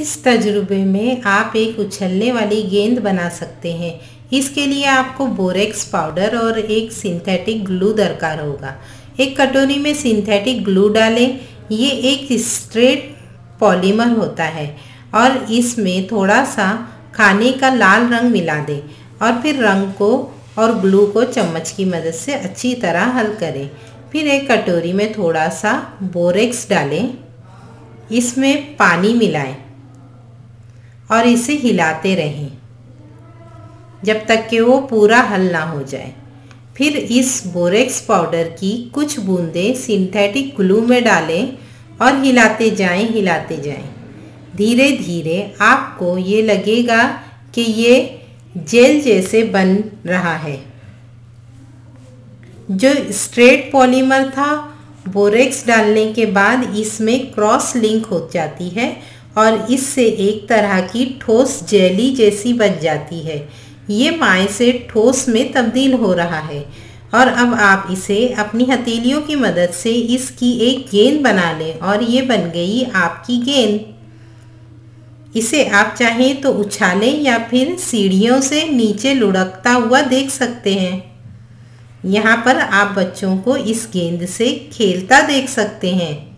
इस तजुर्बे में आप एक उछलने वाली गेंद बना सकते हैं। इसके लिए आपको बोरेक्स पाउडर और एक सिंथेटिक ग्लू दरकार होगा। एक कटोरी में सिंथेटिक ग्लू डालें। ये एक स्ट्रेट पॉलीमर होता है और इसमें थोड़ा सा खाने का लाल रंग मिला दें और फिर रंग को और ग्लू को चम्मच की मदद से अच्छी तरह हल करें। फिर एक कटोरी में थोड़ा सा बोरेक्स डालें, इसमें पानी मिलाएं और इसे हिलाते रहें जब तक कि वो पूरा हल ना हो जाए। फिर इस बोरेक्स पाउडर की कुछ बूंदें सिंथेटिक ग्लू में डालें और हिलाते जाएं। धीरे धीरे आपको ये लगेगा कि ये जेल जैसे बन रहा है। जो स्ट्रेट पॉलीमर था बोरेक्स डालने के बाद इसमें क्रॉस लिंक हो जाती है और इससे एक तरह की ठोस जेली जैसी बन जाती है। ये माय से ठोस में तब्दील हो रहा है और अब आप इसे अपनी हथेलियों की मदद से इसकी एक गेंद बना लें और ये बन गई आपकी गेंद। इसे आप चाहें तो उछालें या फिर सीढ़ियों से नीचे लुढ़कता हुआ देख सकते हैं। यहाँ पर आप बच्चों को इस गेंद से खेलता देख सकते हैं।